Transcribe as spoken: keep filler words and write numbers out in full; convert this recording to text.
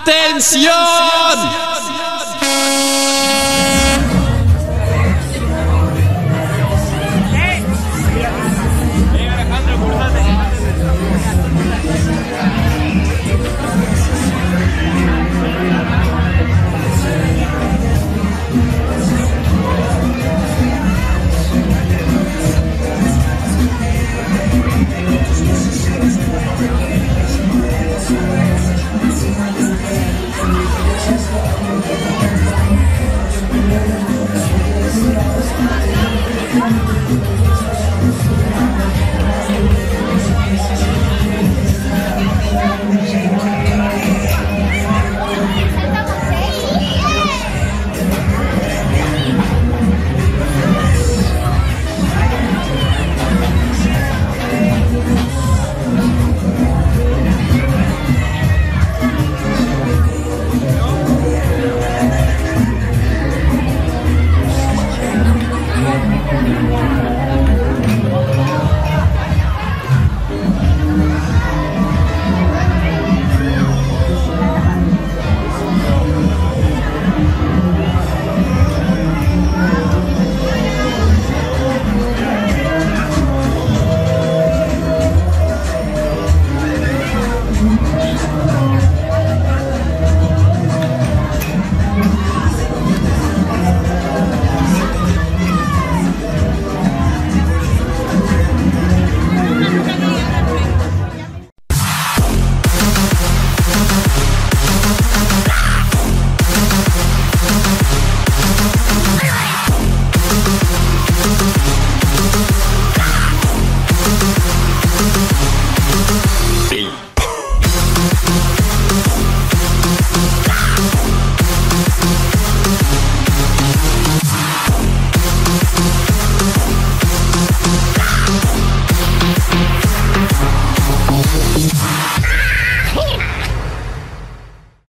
¡Atención! Thank you.